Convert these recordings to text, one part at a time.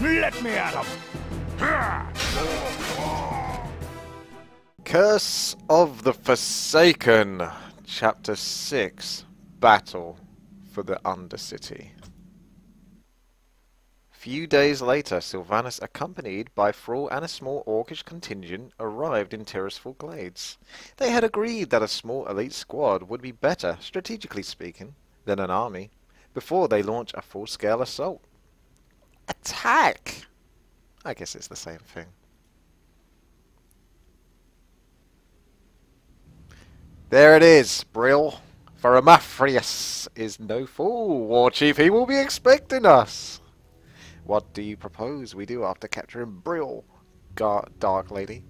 Let me at him! Curse of the Forsaken, Chapter 6, Battle for the Undercity. Few days later, Sylvanas, accompanied by Froll and a small orcish contingent, arrived in Tirisfal Glades. They had agreed that a small elite squad would be better, strategically speaking, than an army, before they launch a full-scale assault. Attack! I guess it's the same thing. There it is, Brill. Varimathras is no fool, War Chief. He will be expecting us. What do you propose we do after capturing Brill, Dark Lady?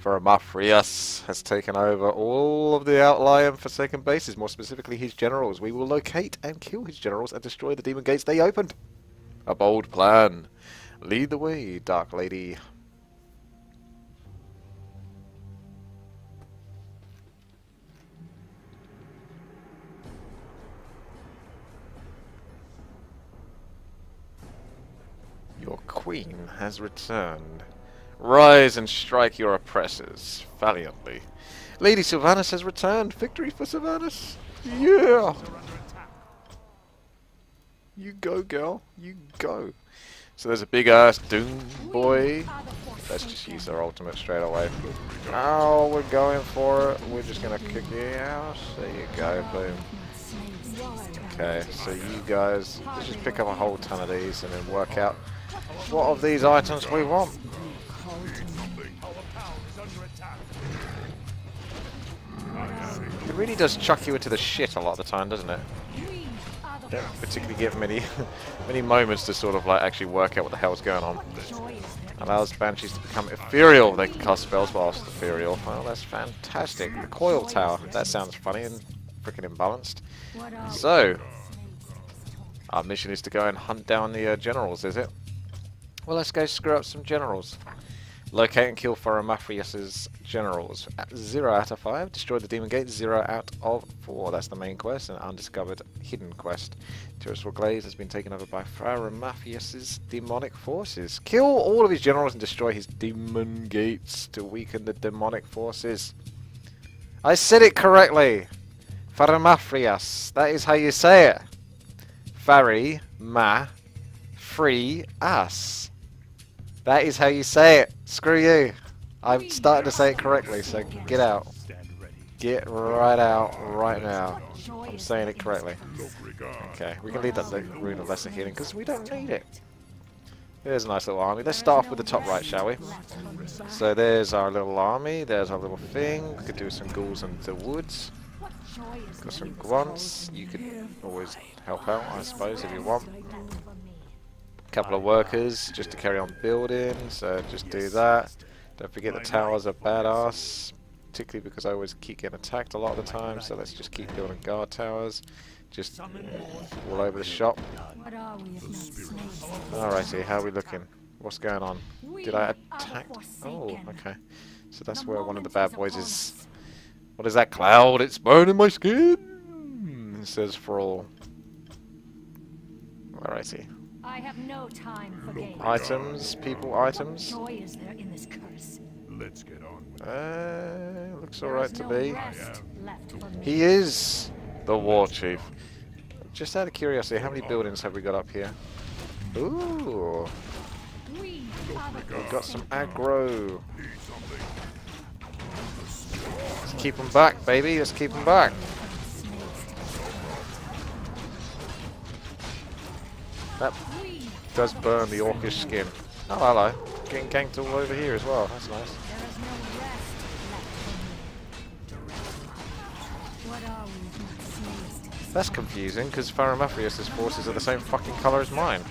Varimathras has taken over all of the outlying Forsaken bases, more specifically his generals. We will locate and kill his generals and destroy the demon gates they opened. A bold plan. Lead the way, Dark Lady. Your queen has returned. Rise and strike your oppressors valiantly. Lady Sylvanas has returned. Victory for Sylvanas. Yeah! You go, girl. You go. So there's a big ass doom boy. Let's just use our ultimate straight away. Oh, we're going for it. We're just gonna kick you out. There you go, boom. Okay, so you guys, let's just pick up a whole ton of these and then work out what of these items we want. It really does chuck you into the shit a lot of the time, doesn't it? You don't particularly give many moments to sort of like actually work out what the hell's going on. Allows banshees to become ethereal. They can cast spells whilst ethereal. Well, that's fantastic. The coil tower. That sounds funny and freaking imbalanced. So, our mission is to go and hunt down the generals, is it? Well, let's go screw up some generals. Locate and kill Varimathras' generals. At 0 out of 5. Destroy the demon gate. 0 out of 4. That's the main quest, an undiscovered hidden quest. Tirisfal Glades has been taken over by Varimathras' demonic forces. Kill all of his generals and destroy his demon gates to weaken the demonic forces. I said it correctly! Varimathras. That is how you say it. Fari-ma-free-us. That is how you say it. Screw you. I'm starting to say it correctly, so get out. Get right out right now. I'm saying it correctly. Okay, we can leave that rune of lesser healing because we don't need it. There's a nice little army. Let's start off with the top right, shall we? So there's our little army. There's our little thing. We could do some ghouls in the woods. Got some grunts. You could always help out, I suppose, if you want. Couple of workers just to carry on building, so just do that. Don't forget the towers are badass, particularly because I always keep getting attacked a lot of the time, so let's just keep building guard towers, just all over the shop. Alrighty, how are we looking? What's going on? Did I attack? Oh, okay. So that's where one of the bad boys is. What is that cloud? It's burning my skin! It says Thrall. Alrighty. I have no time for games. Items, people, items. What joy is there in this curse? Let's get on with it. Looks alright to me. He is the War Chief. Just out of curiosity, how many buildings have we got up here? Ooh. We've got some aggro. Let's keep them back, baby. Let's keep them back. That does burn the orcish skin. Oh, hello. Getting ganked all over here as well. That's nice. That's confusing, because Varimathras' forces are the same fucking colour as mine.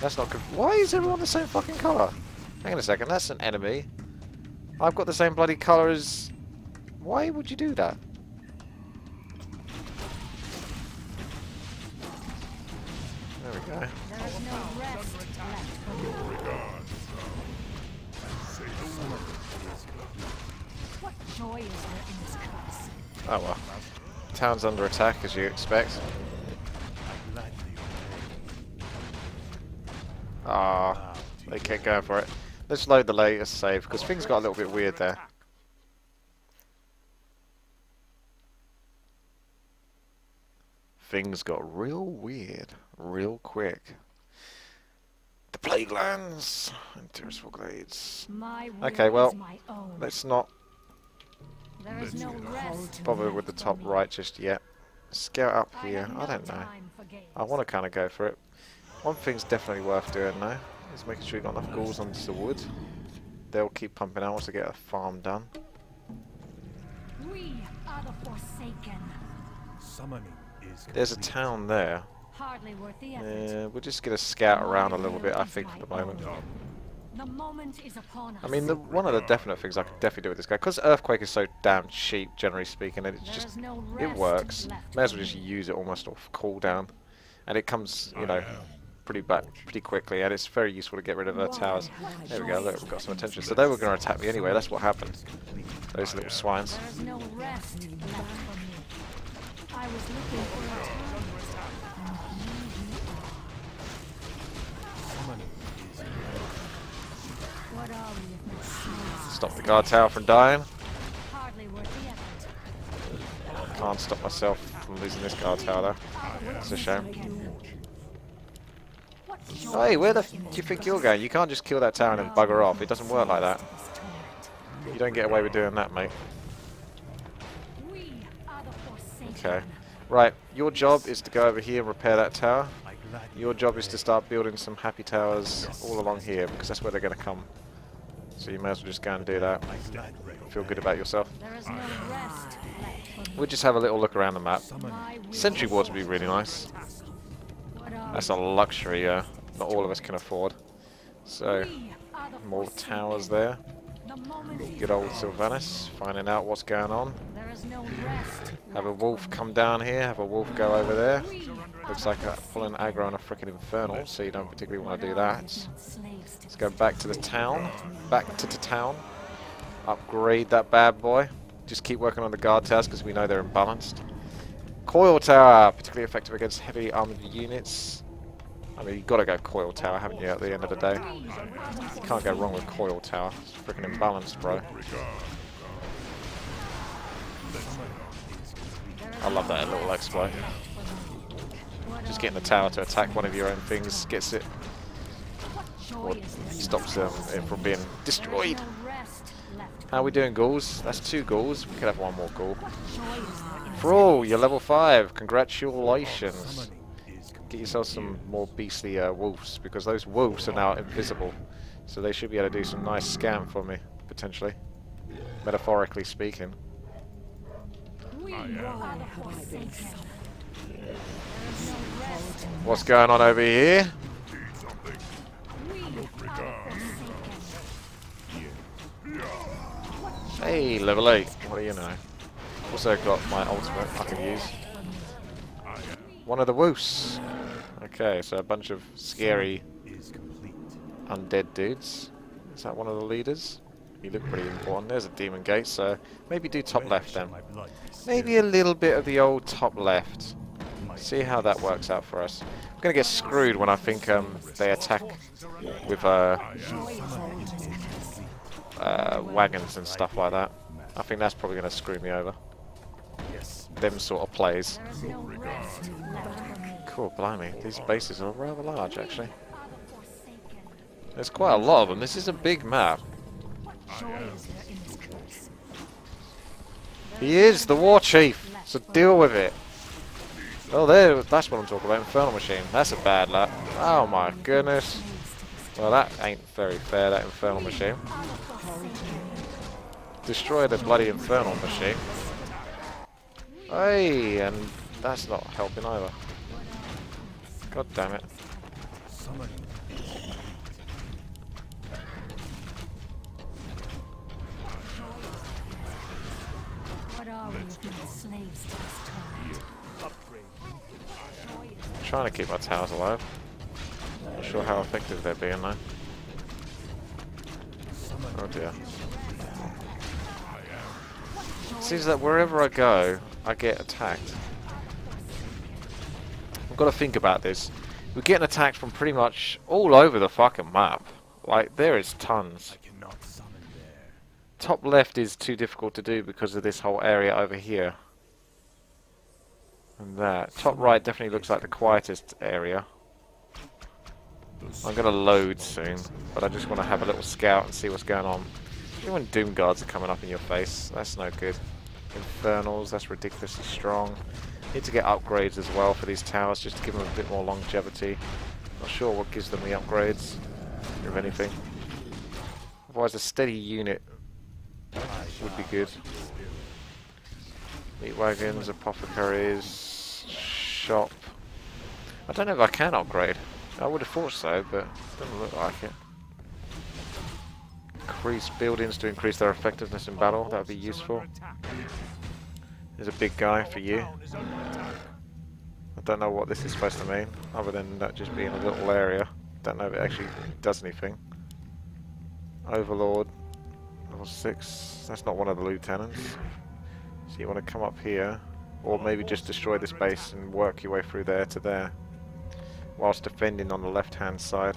That's not good. Why is everyone the same fucking colour? Hang on a second, that's an enemy. I've got the same bloody colour as... Why would you do that? There we go. Oh well. Town's under attack, as you expect. Ah, they can't go for it. Let's load the latest save, because things got a little bit weird there. Things got real weird, real quick. The plague lands and Tirisfal Glades. Okay, well, let's not bother with the top right just yet. Scout up here. I don't know. I want to kind of go for it. One thing's definitely worth doing though, is making sure you've got enough ghouls onto the wood. They'll keep pumping out once they get a farm done. We are the Forsaken. Summoning is complete. There's a town there. Yeah, we're just going to scout around a little bit, I think, for the moment. I mean, one of the definite things I could definitely do with this guy, because Earthquake is so damn cheap, generally speaking, and it's just, it works. May as well just use it almost off cooldown. And it comes, you know, pretty quickly, and it's very useful to get rid of their towers. There we go, look, we've got some attention. So they were going to attack me anyway, that's what happened. Those little swines. Stop the guard tower from dying. Can't stop myself from losing this guard tower though. It's a shame. Hey, where the f do you think you're going? You can't just kill that tower and then bugger off. It doesn't work like that. You don't get away with doing that, mate. Okay. Right, your job is to go over here and repair that tower. Your job is to start building some happy towers all along here, because that's where they're going to come. So you may as well just go and do that. Feel good about yourself. We'll just have a little look around the map. Sentry wards would be really nice. That's a luxury not all of us can afford. So, more towers there. Good old Sylvanas, finding out what's going on. Have a wolf come down here, have a wolf go over there. Looks like I'm pulling aggro on a freaking infernal, so you don't particularly want to do that. Let's go back to the town, upgrade that bad boy. Just keep working on the guard towers because we know they're imbalanced. Coil tower, particularly effective against heavy armored units. I mean, you've got to go coil tower, haven't you, at the end of the day? You can't go wrong with coil tower. It's freaking imbalanced, bro. I love that little exploit. Just getting the tower to attack one of your own things gets it. Or stops them from being destroyed. How are we doing, ghouls? That's 2 ghouls. We could have 1 more ghoul. Froll, you're level 5. Congratulations. Get yourself some more beastly wolves, because those wolves are now invisible, so they should be able to do some nice scam for me, potentially, metaphorically speaking. What's going on over here? Hey, level 8, what do you know? Also got my ultimate I can use. One of the woofs. Okay, so a bunch of scary undead dudes. Is that one of the leaders? You look pretty important. There's a demon gate, so maybe do top left then. Maybe a little bit of the old top left. See how that works out for us. I'm going to get screwed when I think they attack with wagons and stuff like that. I think that's probably going to screw me over. Them sort of plays. Cool, blimey. These bases are rather large, actually. There's quite a lot of them. This is a big map. He is the war chief, so deal with it. Oh, there, that's what I'm talking about. Infernal machine. That's a bad luck. Oh my goodness. Well, that ain't very fair, that infernal machine. Destroy the bloody infernal machine. Hey, and that's not helping either. God damn it. I'm trying to keep my towers alive. Not sure how effective they're being though. Oh dear. It seems that wherever I go, I get attacked. I've got to think about this. We're getting attacked from pretty much all over the fucking map. Like, there is tons. Top left is too difficult to do because of this whole area over here. And that. Top right definitely looks like the quietest area. I'm gonna load soon, but I just want to have a little scout and see what's going on. Even when Doom Guards are coming up in your face, that's no good. Infernals, that's ridiculously strong. Need to get upgrades as well for these towers, just to give them a bit more longevity. Not sure what gives them the upgrades, if anything. Otherwise a steady unit would be good. Meat wagons, apothecaries, shop. I don't know if I can upgrade. I would have thought so, but it doesn't look like it. Increase buildings to increase their effectiveness in battle, that would be useful. There's a big guy for you. I don't know what this is supposed to mean, other than that just being a little area. Don't know if it actually does anything. Overlord, level 6, that's not one of the lieutenants. So you want to come up here, or maybe just destroy this base and work your way through there to there, whilst defending on the left hand side.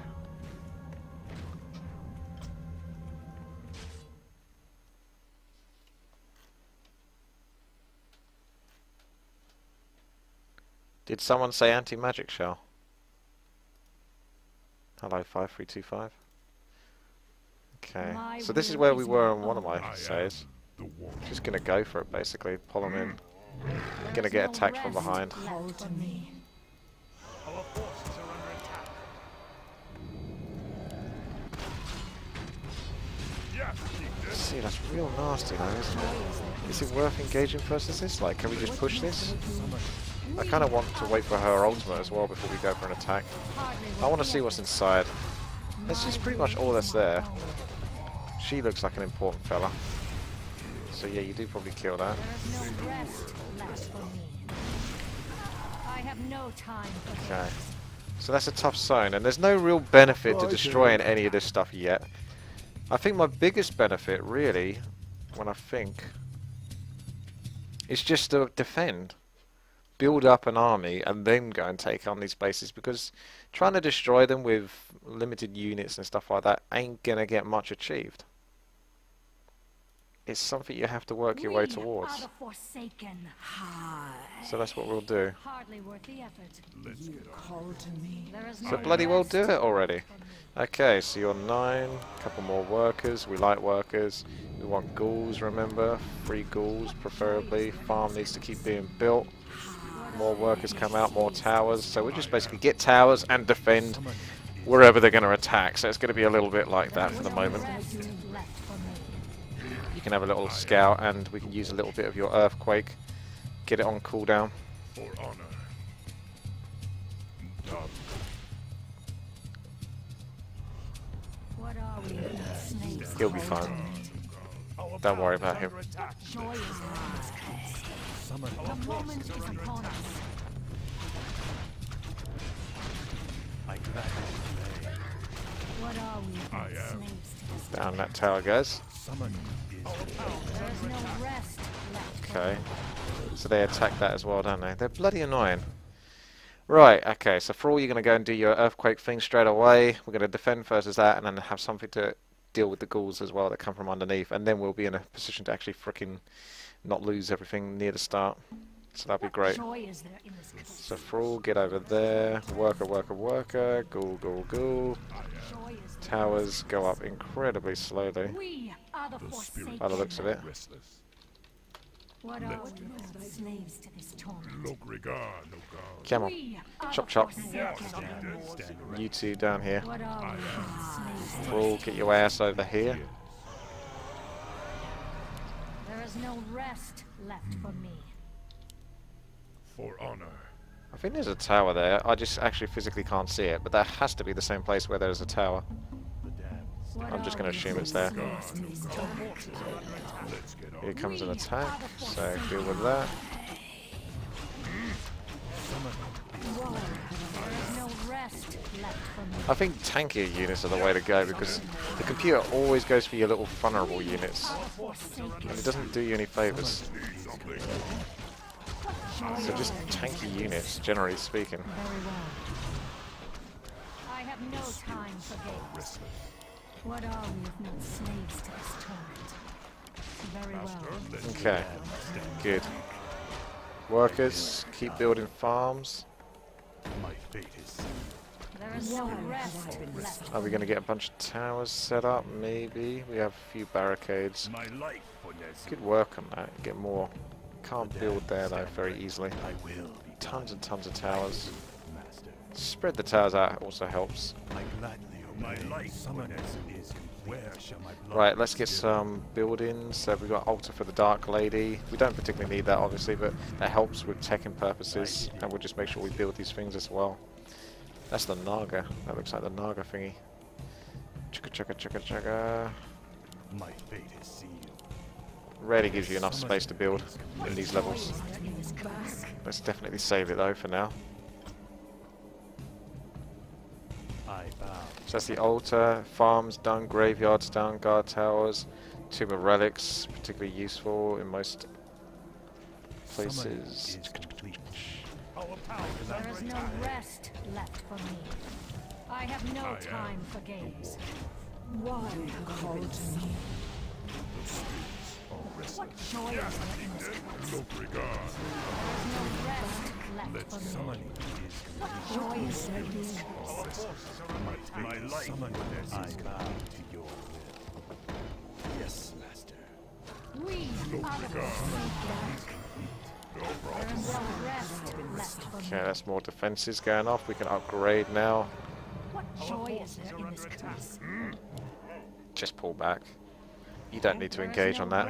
Did someone say anti-magic shell? Hello 5325. Okay, so this is where we were on one of my saves. Just gonna go for it basically, pull them in. Gonna get attacked from behind. See, that's real nasty though, isn't it? Is it worth engaging first as this? Like, can we just push this? I kind of want to wait for her ultimate as well before we go for an attack. I want to see what's inside. That's just pretty much all that's there. She looks like an important fella. So yeah, you do probably kill that. Okay. So that's a tough zone, and there's no real benefit to destroying any of this stuff yet. I think my biggest benefit, really, when I think, is just to defend. Build up an army and then go and take on these bases, because trying to destroy them with limited units and stuff like that ain't gonna get much achieved. It's something you have to work your way towards. So that's what we'll do. So bloody well do it already. Okay, so you're 9, couple more workers, we like workers. We want ghouls, remember, 3 ghouls preferably. Farm needs to keep being built. More workers come out, more towers, so we just basically get towers and defend wherever they're going to attack, so it's going to be a little bit like that for the moment. You can have a little scout and we can use a little bit of your earthquake, get it on cooldown. He'll be fine. Don't worry about him. The moment is upon us. What are we? Down that tower, guys. Okay. So they attack that as well, don't they? They're bloody annoying. Right, okay, so for all you're gonna go and do your earthquake thing straight away. We're gonna defend first as that, and then have something to deal with the ghouls as well that come from underneath, and then we'll be in a position to actually frickin' not lose everything near the start, so that'd be great. So Thrall, get over there, worker, worker, worker, ghoul, ghoul, ghoul. Towers go up incredibly slowly, by the looks of it. Come on, chop chop. You two down here. Thrall, get your ass over here. There is no rest left for me. For honor. I think there's a tower there. I just actually physically can't see it, but that has to be the same place where there's a tower. I'm just going to assume it's there. Here comes an attack, so deal with that. I think tankier units are the way to go, because the computer always goes for your little vulnerable units, and it doesn't do you any favours. So just tanky units, generally speaking. have no time for games. What are we if not slaves to this torrent? Very well. Okay, good. Workers, keep building farms. Are we going to get a bunch of towers set up? Maybe. We have a few barricades. Good work on that. Get more. Can't build there though very easily. Tons and tons of towers. Spread the towers out also helps. Right, let's get some buildings. So we've got altar for the Dark Lady. We don't particularly need that obviously, but that helps with teching purposes, and we'll just make sure we build these things as well. That's the Naga. That looks like the Naga thingy. Chugga chugga chugga chugga. My fate is sealed. Rarely gives you enough space to build in these levels. Let's definitely save it though for now. So that's the altar, farms done, graveyards done, guard towers, tomb of relics, particularly useful in most places. There is no rest left for me. I have no time for games. Why call to me? What joy is yes, master. We okay, that's more defenses going off. We can upgrade now. What joy is there in this curse? Just pull back. You don't need to engage on that.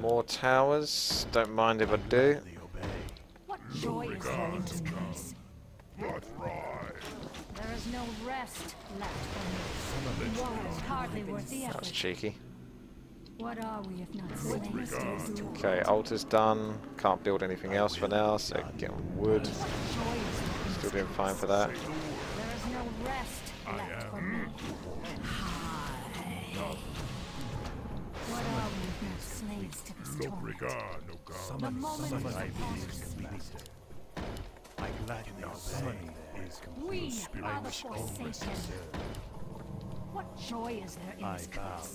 More towers. Don't mind if I do. What joy is there in this curse? There is no rest left for me. Hardly worth the effort. That was cheeky. What are we if not slaves? Okay, altar's done. Can't build anything else for now, so get wood. Still doing fine for that. There is no rest left for me. What are we if not slaves to this torment? The moment is upon us. We are the Forsaken. What joy is there in this curse?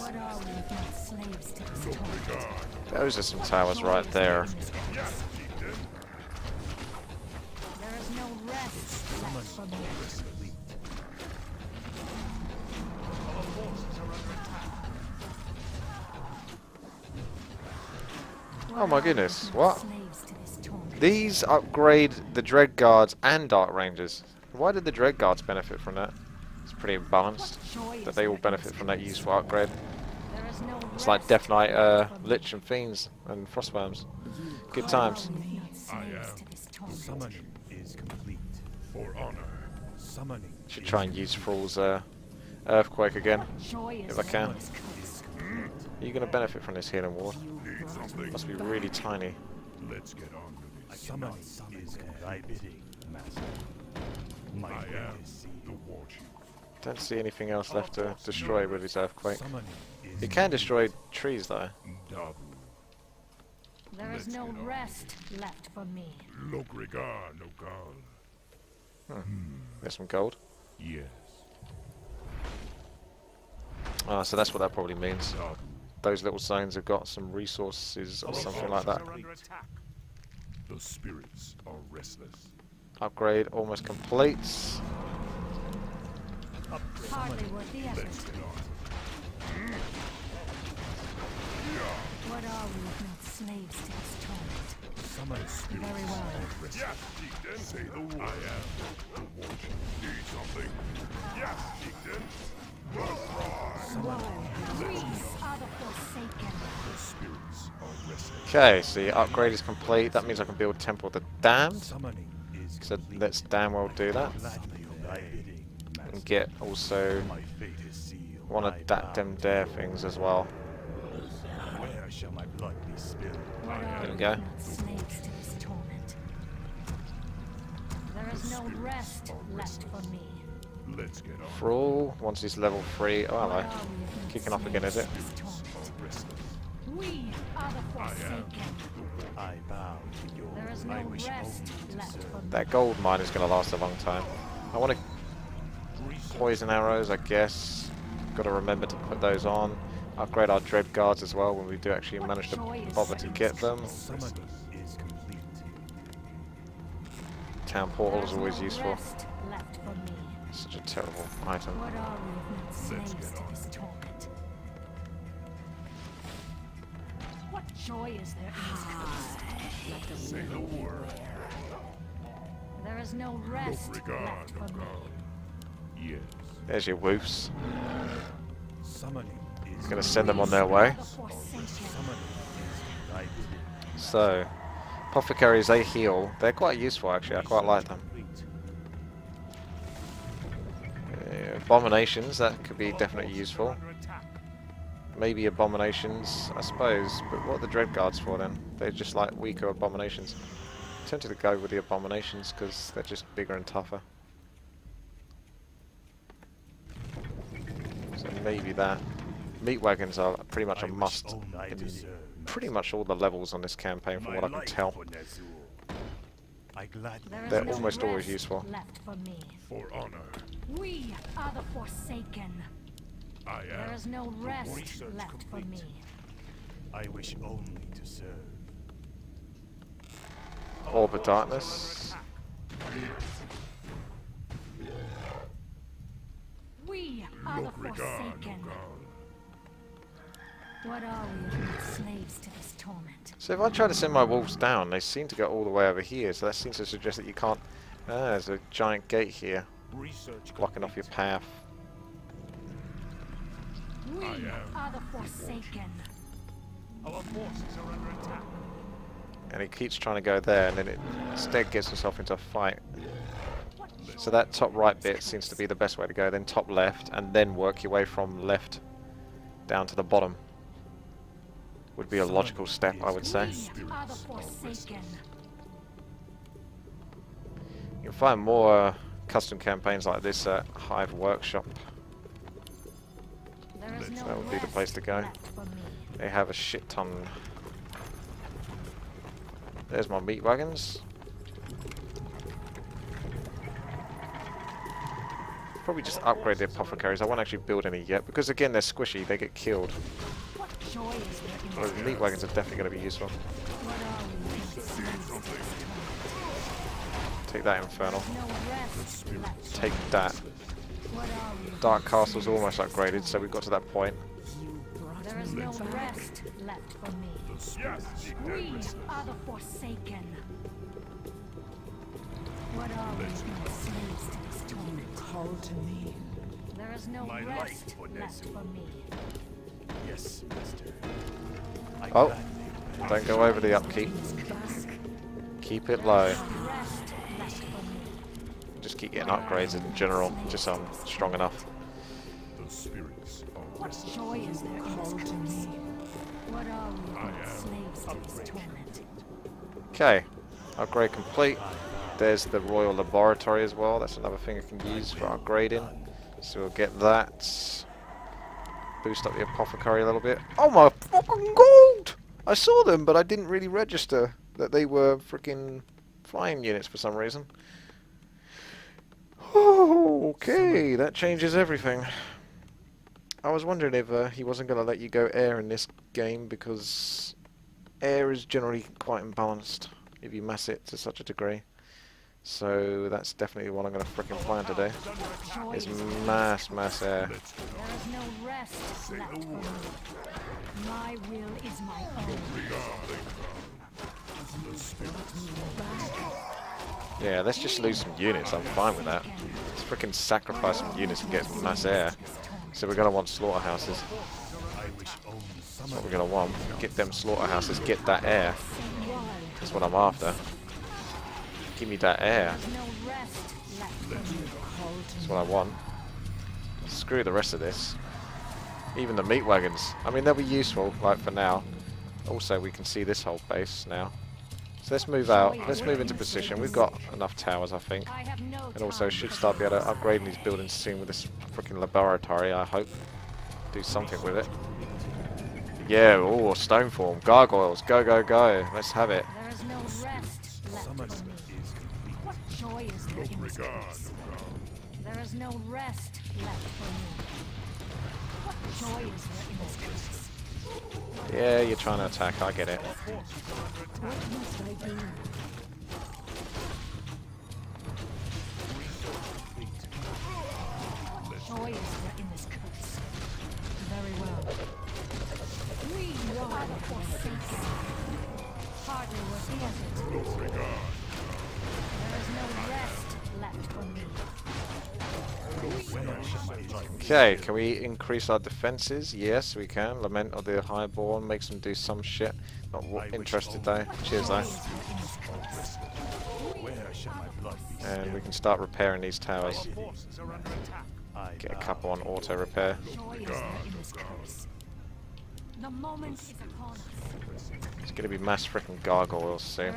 What are we if not slaves to this torment? Those are some towers right there. There is no rest left for me. Oh my goodness, what? These upgrade the Dread Guards and Dark Rangers. Why did the Dread Guards benefit from that? It's pretty imbalanced that they all benefit from that useful upgrade. It's like Death Knight, Lich and Fiends and Frostworms. Good times. Summoning is complete. For honor. Summoning. Should try and use Thrall's Earthquake again, if I can. Are you going to benefit from this healing ward? Must be really tiny. Let's get on with it. Summoning is thy bidding, master. I am the war chief. Don't see anything else left to destroy with his earthquake. It can destroy trees though. There is no rest left for me. There's some gold. Yes. Ah, so that's what that probably means. Those little zones have got some resources or something like that. The spirits are restless. Upgrade almost completes. Hardly worth the effort. What are we if not slaves to this torment? Very well. Yes, say the word. I am the watch. Need something. Yes, Deacon. Okay, so the upgrade is complete. That means I can build Temple of the Damned. So let's damn well do that. And get also one of that dem dare things as well. There we go. There is no rest left for me. Froll, once he's level 3. Oh hello. Kicking off again, is it? We are the Forsaken. I bow to your That gold mine is going to last a long time. I want to poison arrows, I guess. Got to remember to put those on. Upgrade our Dread Guards as well when we do actually manage to bother to get them. Town portal is always useful. Such a terrible item. Let's get on. What joy is there in the world? There is no rest left for me. Yes. There's your woofs. I'm gonna send them on their way. So, apothecaries, they heal. They're quite useful actually, I quite like them. Abominations, that could be definitely useful. Maybe abominations, I suppose, but what are the Dread Guards for then? They're just like weaker abominations. I'm tempted to go with the abominations because they're just bigger and tougher. So maybe that. Meat wagons are pretty much a must in pretty much all the levels on this campaign from what I can tell. They're almost always useful. For honor. We are the Forsaken. There is no rest left for me. I wish only to serve. Orb of Darkness. We are the Forsaken. What are we, slaves to this torment? So if I try to send my wolves down, they seem to go all the way over here. So that seems to suggest that you can't. Ah, there's a giant gate here, blocking off your path. We are the Forsaken. Our forces are under attack. And he keeps trying to go there, and then it instead gets himself into a fight. So that top right bit seems to be the best way to go. Then top left, and then work your way from left down to the bottom. Would be a logical step, I would say. We are the Forsaken. You can find more custom campaigns like this at Hive Workshop. So that would be the place to go. They have a shit ton. There's my meat wagons. Probably just upgrade the apothecaries. I won't actually build any yet because again they're squishy. They get killed. Well, the meat wagons are definitely going to be useful. Take that, Infernal. Take that. Dark Castle's almost upgraded, so we've got to that point. There is no rest left for me. We are the Forsaken. What are we, slaves to this torment? Call to me. There is no rest left for me. Yes, Master. Oh, don't go over the upkeep. Keep it low. Just keep getting upgrades in general, just so I'm strong enough. What joy is there to me? What are we, slaves to this torment? Okay, upgrade complete. There's the Royal Laboratory as well. That's another thing I can use for upgrading. So we'll get that. Boost up the apothecary a little bit. Oh my fucking gold! I saw them, but I didn't really register that they were freaking flying units for some reason. Oh, okay, that changes everything. I was wondering if he wasn't going to let you go air in this game because air is generally quite imbalanced if you mass it to such a degree. So that's definitely what I'm going to frickin' plan today. It's mass air. My will is my own. Yeah, let's just lose some units, I'm fine with that. Let's frickin' sacrifice some units and get mass air. So we're gonna want slaughterhouses. That's what we're gonna want. Get them slaughterhouses, get that air. That's what I'm after. Give me that air. That's what I want. Screw the rest of this. Even the meat wagons. I mean, they'll be useful, like for now. Also, we can see this whole base now. So let's move out, let's move into position. We've got enough towers, I think. And also should start be able to upgrade these buildings soon with this freaking laboratory, I hope. Do something with it. Yeah, oh, Stoneform, gargoyles, go, go, go. Let's have it. There is no rest left in me. What joy is there in this place? There is no rest left for me. What joy is there in this place? Yeah, you're trying to attack, I get it. What must I do? What joy is there in this curse? Very well. We are the forsaken. Hardly worth the effort. There is no rest left for me. Okay, can we increase our defenses? Yes, we can. Lament of the Highborn makes them do some shit. Not interested though. Cheers though. And we can start repairing these towers. Get a couple on auto repair. It's gonna be mass freaking gargoyles soon.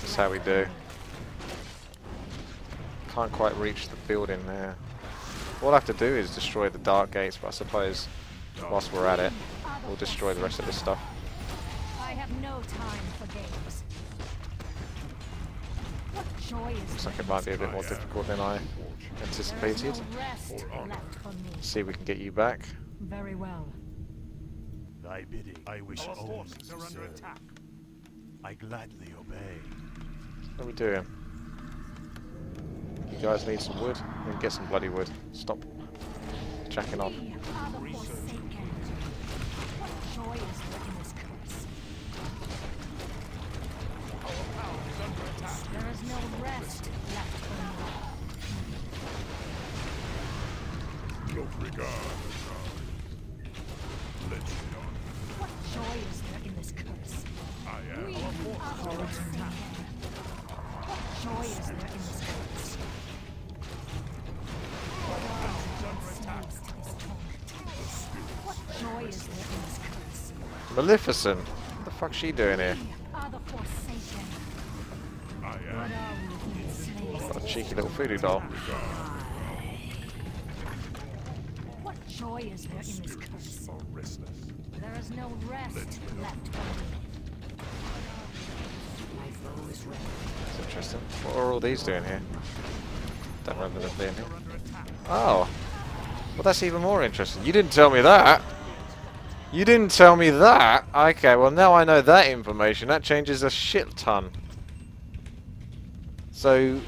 That's how we do. Can't quite reach the building there. All I have to do is destroy the dark gates, but I suppose whilst we're at it, we'll destroy the rest of this stuff. I have no time for games. What joy is looks like it might be a bit more difficult than I anticipated. See if we can get you back. Very well. Thy bidding, I wish all forces are under attack. I gladly obey. What are we doing? You guys need some wood? Then get some bloody wood. Stop jacking off. There is no rest left for me. What joy is there in this curse? I am. We are forsaken. What joy is there in this curse? Maleficent? What the fuck's she doing here? What a cheeky little voodoo doll. What joy is there in this curse? There is no rest left for me. That's interesting. What are all these doing here? Don't remember them being here. Oh. Well, that's even more interesting. You didn't tell me that. You didn't tell me that. Okay, well now I know that information. That changes a shit ton. So,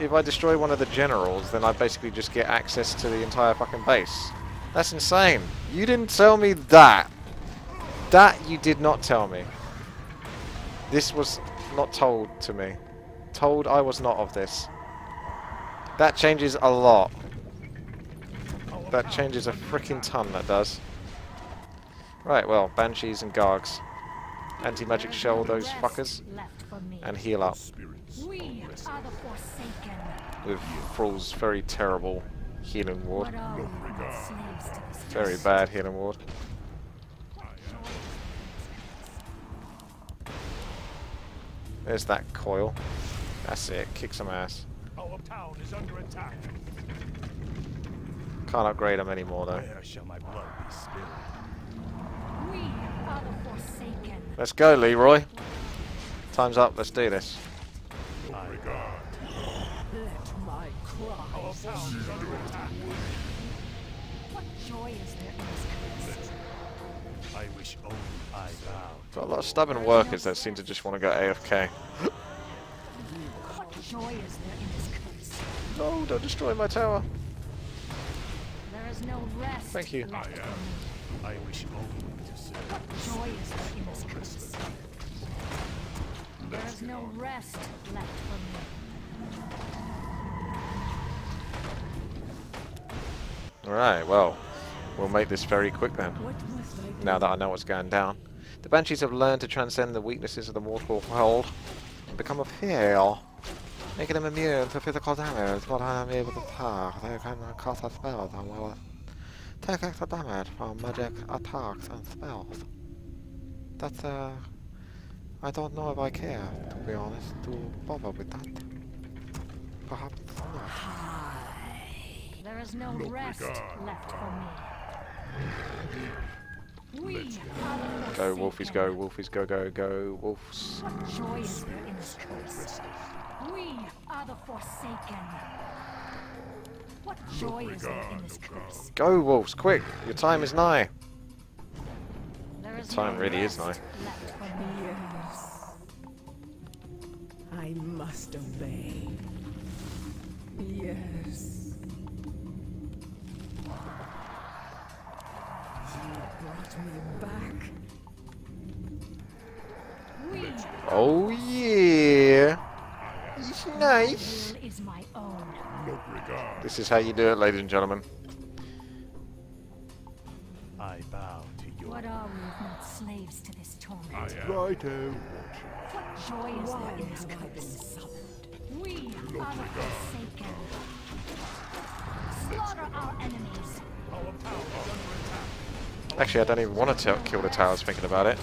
if I destroy one of the generals, then I basically just get access to the entire fucking base. That's insane. You didn't tell me that. That you did not tell me. This was not told to me. Told I was not of this. That changes a lot. That changes a freaking ton, that does. Right, well, Banshees and Gargs. Anti-magic shell those fuckers. And heal up. With Thrall's very terrible healing ward. Very bad healing ward. There's that coil. That's it, kick some ass. Our town is under attack. Can't upgrade them anymore though. Where shall my blood be spilled? We are the forsaken. Let's go, Leroy. Time's up. Let's do this. What joy is there in this curse? I wish only I bow. Got a lot of stubborn workers that seem to just want to go AFK. What joy is there in this curse? No, don't destroy my tower. No rest. Thank you. I wish joy is there in this curse. There is no rest left for me. Alright, well, we'll make this very quick then. Now that I know what's going down. The Banshees have learned to transcend the weaknesses of the mortal world and become a fear. Making them immune to physical damage, but I am able to attack. They can cast a spell that will take extra damage from magic attacks and spells. That's I don't know if I care, to be honest, to bother with that. Perhaps not. There is no rest left for me. Go wolfies, go wolfies, go go go wolves. What joy is there in this curse? We are the Forsaken. What joy is there in this curse? Go wolves, quick! Your time is nigh. Your time really is nigh. I must obey. Yes. You brought me back. Oh yeah. It's nice. This is how you do it, ladies and gentlemen. I bow to you. What are we if not slaves to this torment? Righto. What joy is there in this curse? We are the Forsaken. Slaughter our enemies. Actually, I don't even want to kill the towers, thinking about it.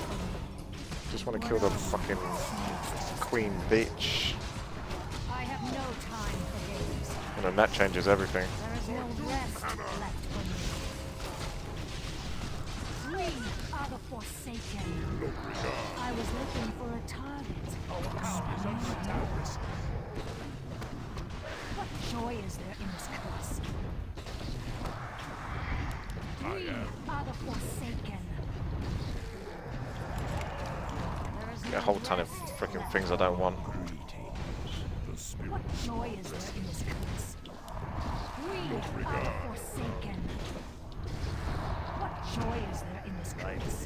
Just want to kill the fucking queen bitch. I have no time for games. And then that changes everything. There is no rest left for me. We are the Forsaken. I was looking for a target. What joy is there in this curse? We are the Forsaken. Get a whole ton of freaking things I don't want. What joy is there in this curse? We are the Forsaken. What joy is there in this curse?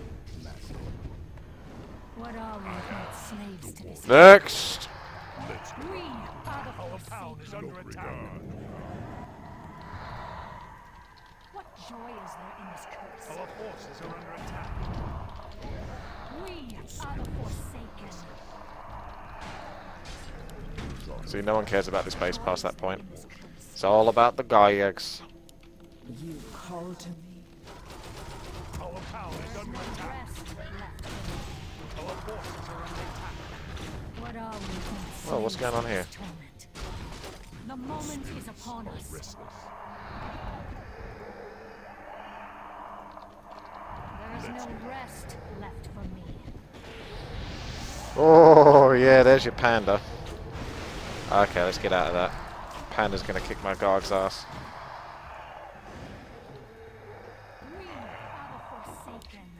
What are we not slaves to this? Next! We are the Forsaken. What joy is there in this curse? Our forces are under attack. We are the Forsaken. See, no one cares about this base past that point. It's all about the Gaiax. You call to me. Our power is under attack. Our forces are under attack. What are we? Well, what's going on here? The moment is upon us. There is no rest left for me. Oh yeah, there's your panda. Okay, let's get out of that. Panda's gonna kick my Garg's ass. We are the Forsaken.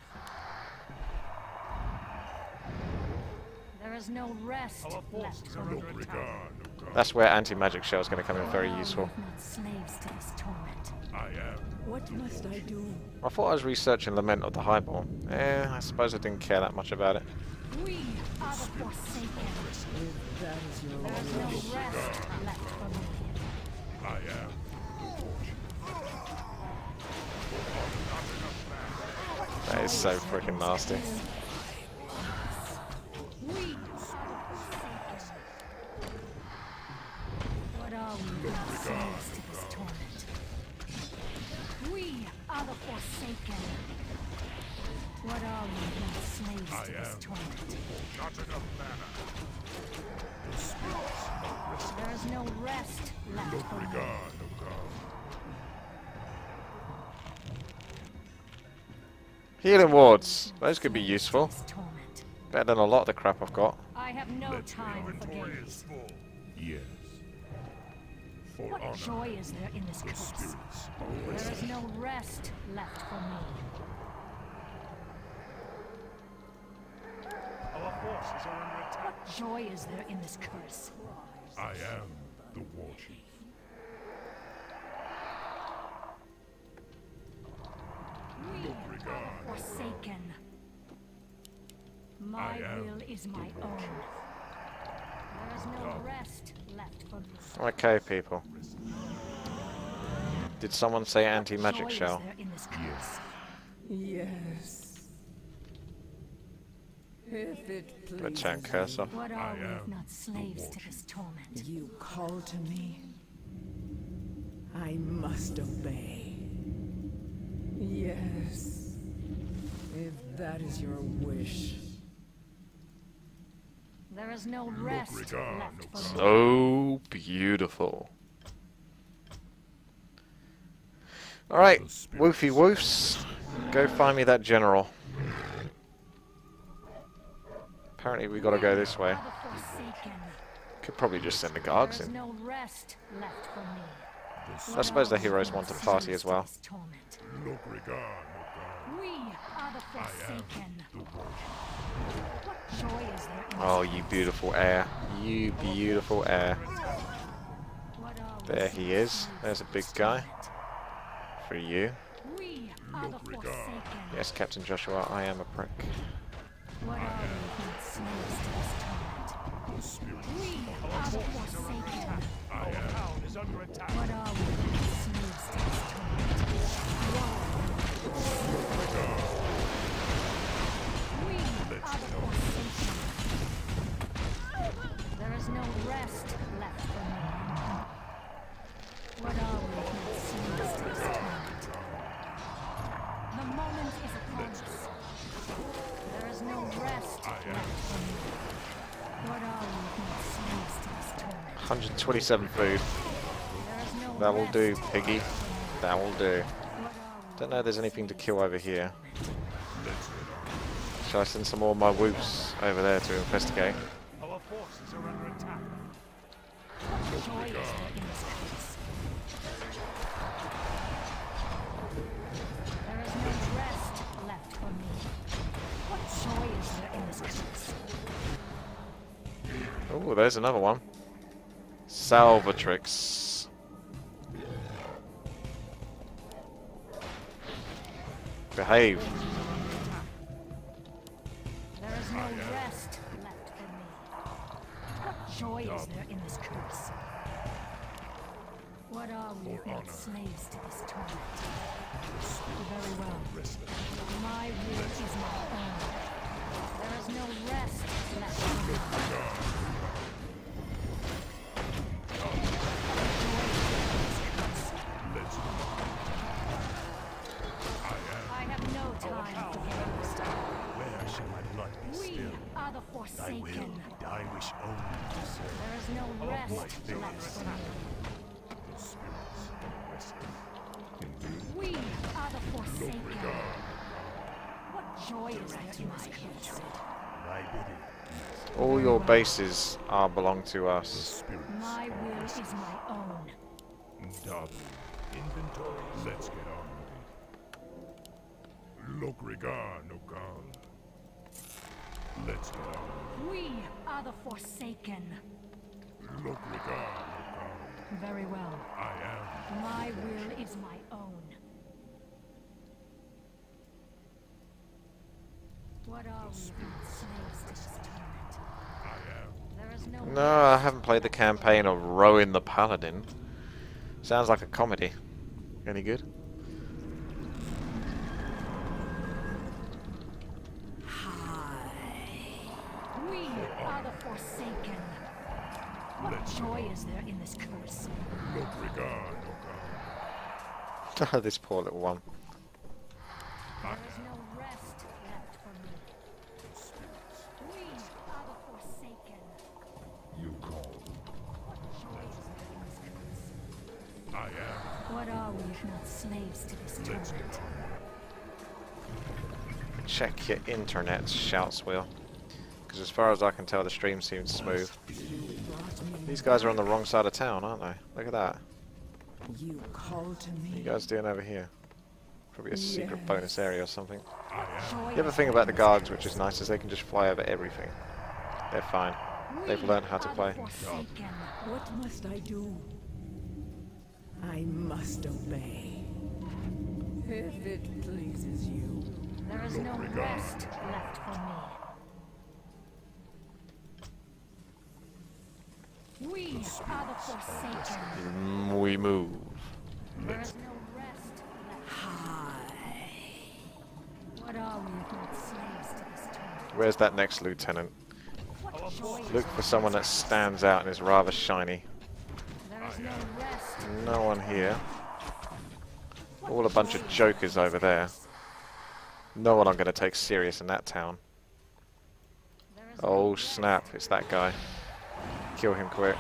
There is no rest left for me. That's where anti-magic shell is gonna come in very useful. Slaves to this torment. I am. What must I do? I thought I was researching Lament of the Highborn. I suppose I didn't care that much about it. We are the Forsaken. There's no rest left for me. I am the Forge. That is so freaking nasty. We are the Forsaken. What are we not slaves to this torment? We are the Forsaken. What are we not slaves to this torment? Not enough mana. There is no rest left for me. Healing wards. Those could be useful. Better than a lot of the crap I've got. I have no time for games. Yes. What joy is there in this curse? There is no rest left for me. Our forces are under attack. What joy is there in this curse? I am the war chief. We are the Forsaken. My will is my own. There's no rest left for me. Okay, people. Did someone say anti-magic shell? Yes. If it pleases. Let's turn curse off. What are we not slaves to this torment? You call to me. I must obey. Yes. If that is your wish. There is no rest left for me. So beautiful. Alright, woofy woofs. Go find me that general. Apparently we gotta go this way. Could probably just send the guards in. I suppose the heroes want to party as well. Oh, you beautiful air. You beautiful air. There he is. There's a big guy. For you. Yes, Captain Joshua, I am a prick. There is no rest left for me. What are we that seems to stand? The moment is upon us. There is no rest left for me. What are we that seems to stand? 127 food. That will do, piggy. That will do. Don't know if there's anything to kill over here. Shall I send some more of my whoops over there to investigate? Our forces are under attack. There is no rest left for me. What joy is there in this place? Oh, there's another one. Salvatrix. Behave. There is no rest left for me. What joy is there in this curse? What are we but slaves to this torment? Very well. My will is my own. There is no rest left for me. What joy is there in this curse? Where shall my blood be spilled? We are the Forsaken. Thy will, thy wish only to serve. There is no rest left for me. The spirits restless. We are the Forsaken. What joy is there in this curse? All your bases are belong to us. My will is my own. Double inventory. Let's get on. Look, regard, no gone. Let's go. We are the Forsaken. Look, regard, no gone. Very well. I am. My will is my own. What are we slaves to this torment? I am. There is no. No, I haven't played the campaign of Rowan the Paladin. Sounds like a comedy. Any good? Forsaken. What joy is there in this curse? Look, regard, oh God. This poor little one. There is no rest left for me. We are the Forsaken. You called. What joy is there in this curse? I am. What are we if not slaves to this torment? Check your internet, shouts Will. Because as far as I can tell, the stream seems smooth. These guys are on the wrong side of town, aren't they? Look at that. You call to me. What are you guys doing over here? Probably a secret bonus area or something. The other thing about the guards, which is nice, is they can just fly over everything. They're fine. They've learned how to play. What must I do? I must obey. If it pleases you. There is no rest left for me. We are the Forsaken. We move. There is no rest left. Hi. What are we if not slaves to this torment? Where's that next lieutenant? Look for someone that stands out and is rather shiny. There is no rest. No one here. All a bunch of jokers over there. No one I'm going to take serious in that town. Oh snap, it's that guy. Kill him quick.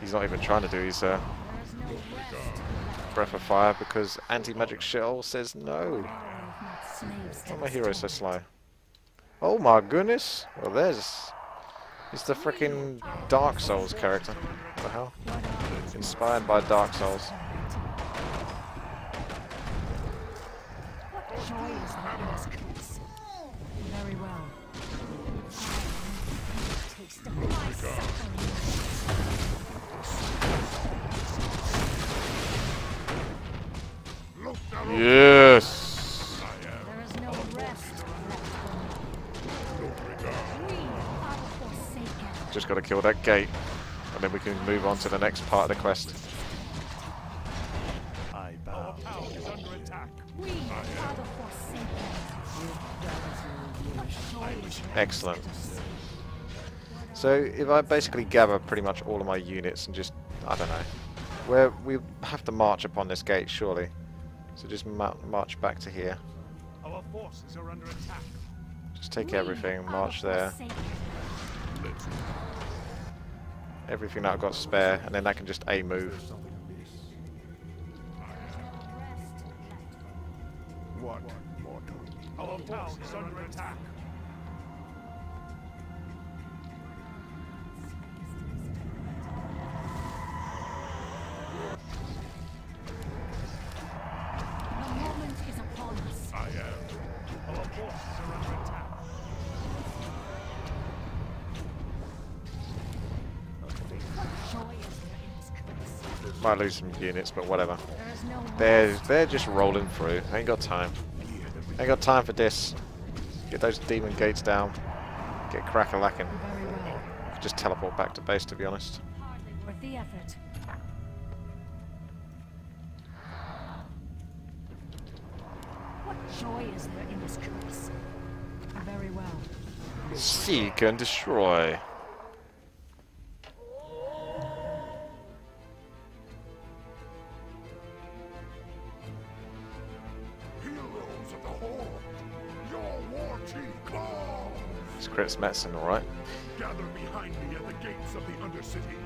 He's not even trying to do his Breath of Fire because anti-magic shell says no. Why are my heroes so sly? Oh my goodness! Well, there's... It's the freaking Dark Souls character. What the hell? Inspired by Dark Souls. Very well. Yes. There is no rest. Just got to kill that gate, and then we can move on to the next part of the quest. I bow. Excellent. So if I basically gather pretty much all of my units and just, I don't know, where we have to march upon this gate surely. So just march back to here. Our forces are under attack. Just take everything and march there. Everything that I've got spare, and then I can just A move. What? Our town is under attack. Might lose some units, but whatever. They're just rolling through. Ain't got time. Ain't got time for this. Get those demon gates down. Get crack-a-lacking. Just teleport back to base, to be honest. With the effort. What joy is there in this curse? Very well. Seek and destroy. It's medicine, all right. Gather behind me at the gates of the Undercity.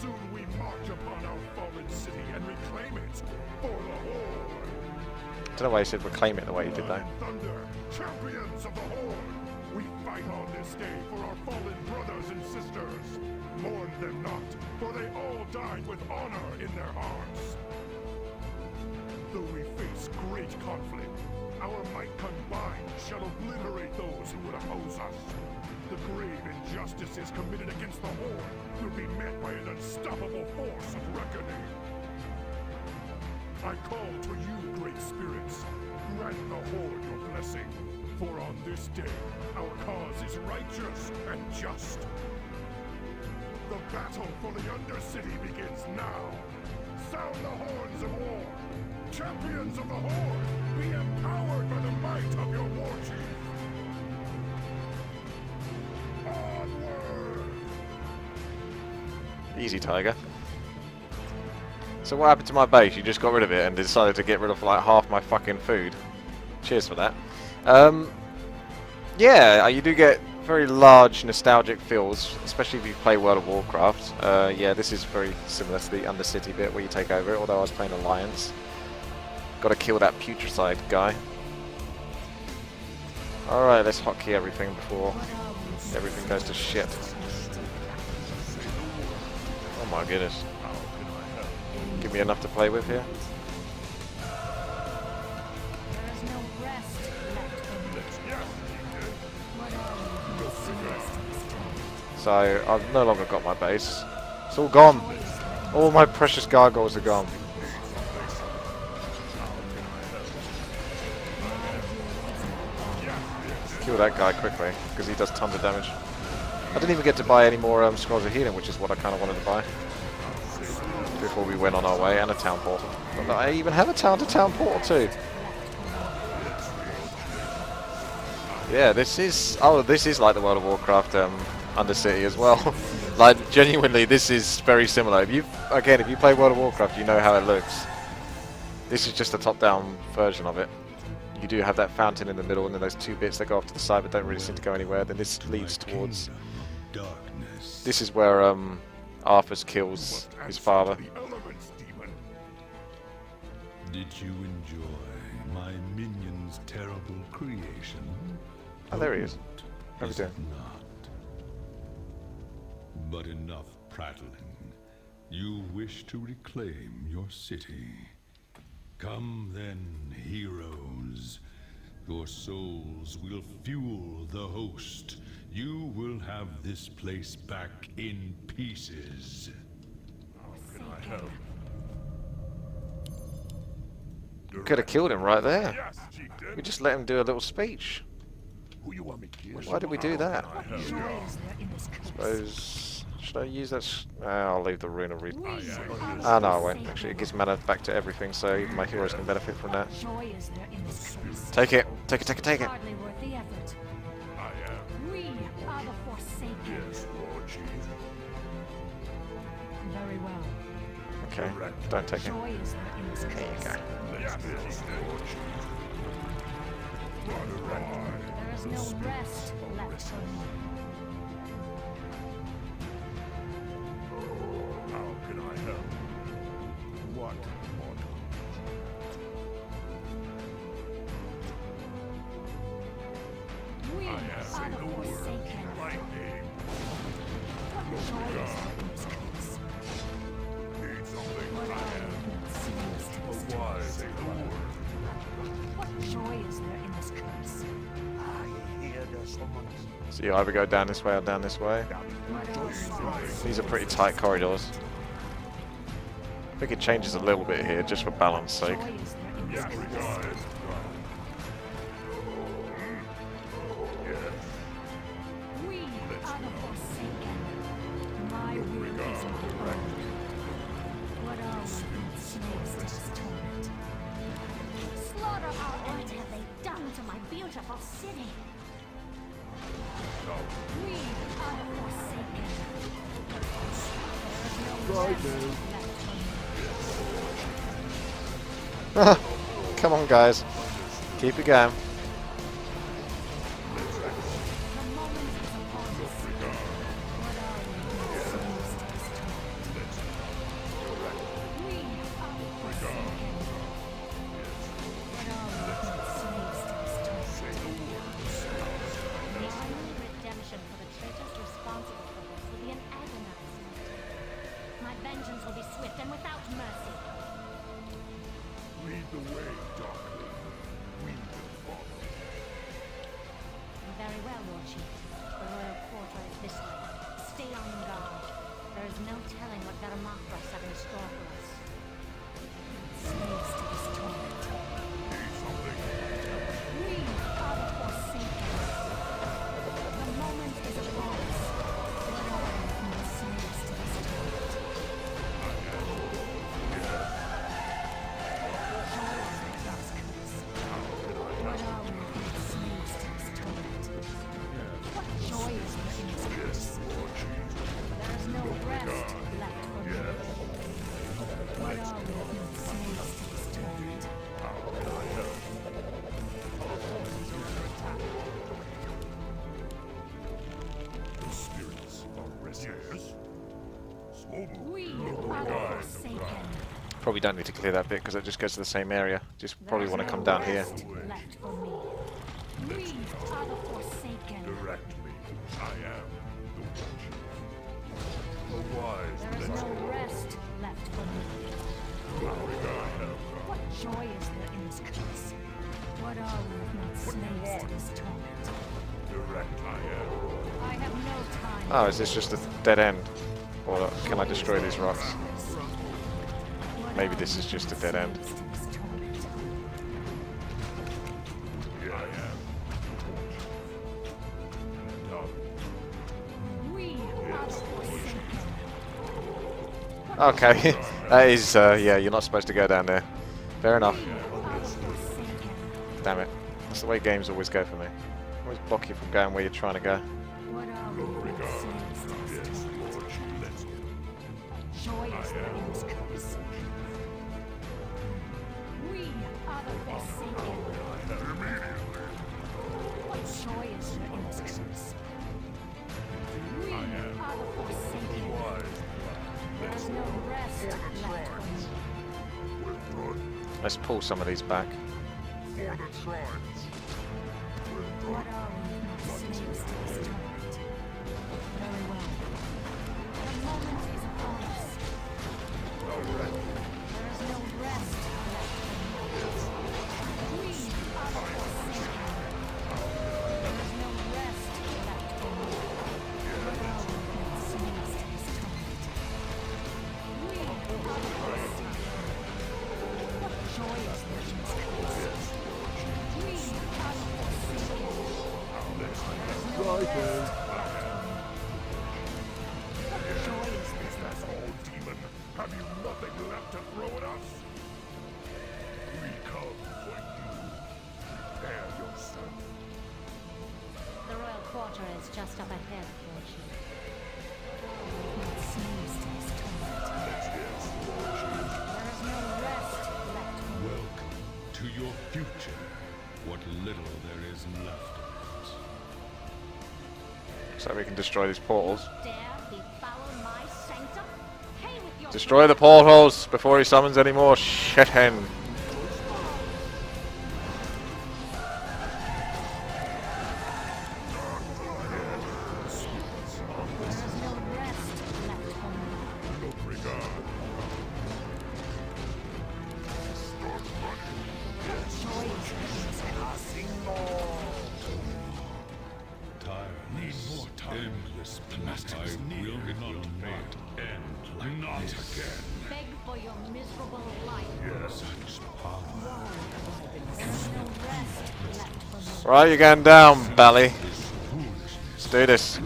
Soon we march upon our fallen city and reclaim it for the Horde. I don't know why you said reclaim it the way you did though. Thunder, champions of the Horde, we fight on this day for our fallen brothers and sisters. Mourn them not, for they all died with honor in their hearts. Though we face great conflict, our might combined shall obliterate those who would oppose us. The grave injustices committed against the Horde will be met by an unstoppable force of reckoning. I call to you, Great Spirits, grant the Horde your blessing, for on this day our cause is righteous and just. The battle for the Undercity begins now. Sound the horns of war! Champions of the Horde, be empowered by the might of your war chief. Onward! Easy, Tiger. So what happened to my base? You just got rid of it and decided to get rid of like half my fucking food. Cheers for that. Yeah, you do get very large nostalgic feels, especially if you play World of Warcraft. Yeah, this is very similar to the Undercity bit where you take over it, although I was playing Alliance. Gotta kill that Putricide guy. Alright, let's hotkey everything before everything goes to shit. Oh my goodness. Give me enough to play with here. So, I've no longer got my base. It's all gone. All my precious gargoyles are gone. Kill that guy quickly, because he does tons of damage. I didn't even get to buy any more Scrolls of Healing, which is what I kind of wanted to buy before we went on our way, and a town portal. But I even have a town-to-town portal too. Yeah, this is... Oh, this is like the World of Warcraft Undercity as well. Like, genuinely, this is very similar. If you, again, if you play World of Warcraft, you know how it looks. This is just a top-down version of it. You do have that fountain in the middle, and then those two bits that go off to the side but don't really seem to go anywhere. Then this leads towards... Darkness. This is where Arthas kills his father. Did you enjoy my minion's terrible creation? Oh, there he is. How's it not? But enough prattling. You wish to reclaim your city. Come then, heroes. Your souls will fuel the host. You will have this place back in pieces. How can I help? Could have killed him right there. Yes, we just let him do a little speech. Who you want me to why did we do that? Suppose, should I use that? I'll leave the rune of read. Ah, no, I won't. Actually, it gives mana back to everything, so even my heroes can benefit from that. Take it. Take it, take it, take it. We are the Forsaken. Yes, Lord Jesus. Very well. Okay, don't take it. There you go. There is no rest left for me. How can I help? What? We are the Forsaken. My name. Lord God. Need something I have. A wise lord. What joy is there in this curse? I hear there's someone. So you either go down this way or down this way. These are pretty tight corridors. I think it changes a little bit here, just for balance sake. Yeah, come on, guys. Keep it going. Probably don't need to clear that bit because it just goes to the same area. Just probably want to come down here. Oh, is this just a dead end? Or can I destroy these rocks? Maybe this is just a dead end. Okay, that is, yeah, you're not supposed to go down there. Fair enough. Damn it. That's the way games always go for me. Always block you from going where you're trying to go. Let's pull some of these back. For the shrines. So we can destroy these portals. Destroy the portals before he summons any more shit hen. Right, you're going down, Bally. Let's do this.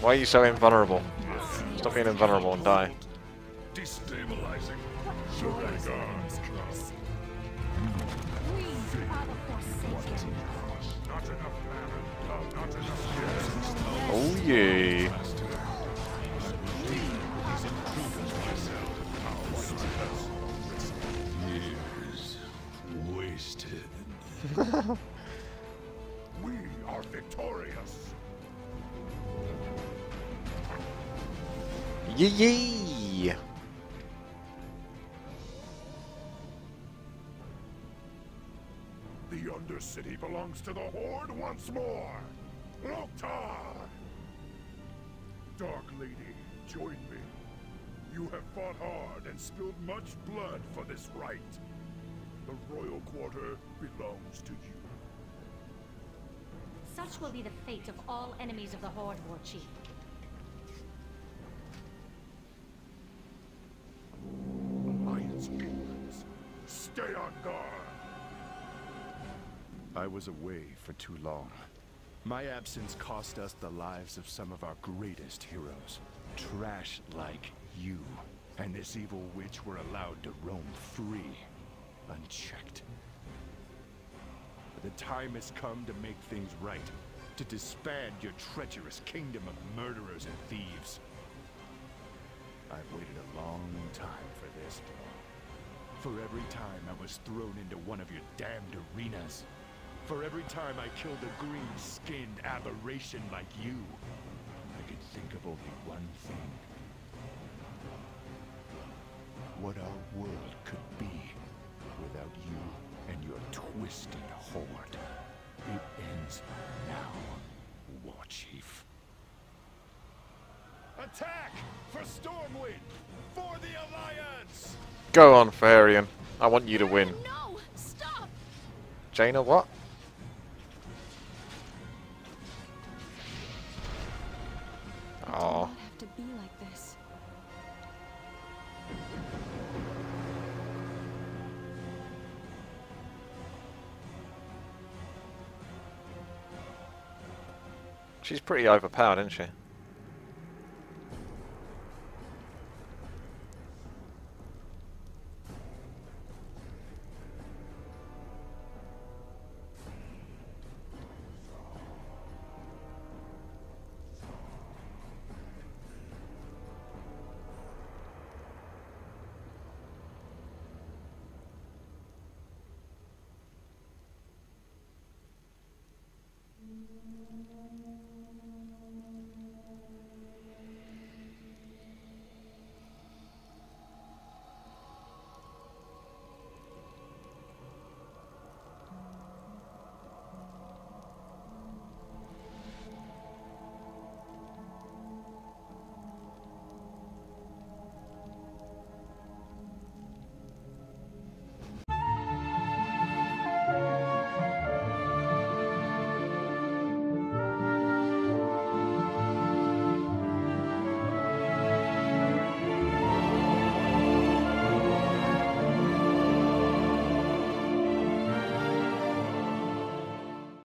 Why are you so invulnerable? Stop being invulnerable and die. Oh yeah. We are victorious. Yee! The Undercity belongs to the Horde once more. Loktar! Dark Lady, join me. You have fought hard and spilled much blood for this right. The Royal Quarter belongs to you. Such will be the fate of all enemies of the Horde, War Chief. Alliance Englands, stay on guard! I was away for too long. My absence cost us the lives of some of our greatest heroes. Trash like you and this evil witch were allowed to roam free. Unchecked. But the time has come to make things right, to disband your treacherous kingdom of murderers and thieves. I've waited a long time for this. For every time I was thrown into one of your damned arenas. For every time I killed a green-skinned aberration like you. I could think of only one thing. What our world could be. Without you and your twisted Horde. It ends now, War Chief. Attack for Stormwind! For the Alliance! Go on, Farion. I want you to win. No! Stop! Jaina, what? Oh. She's pretty overpowered, isn't she?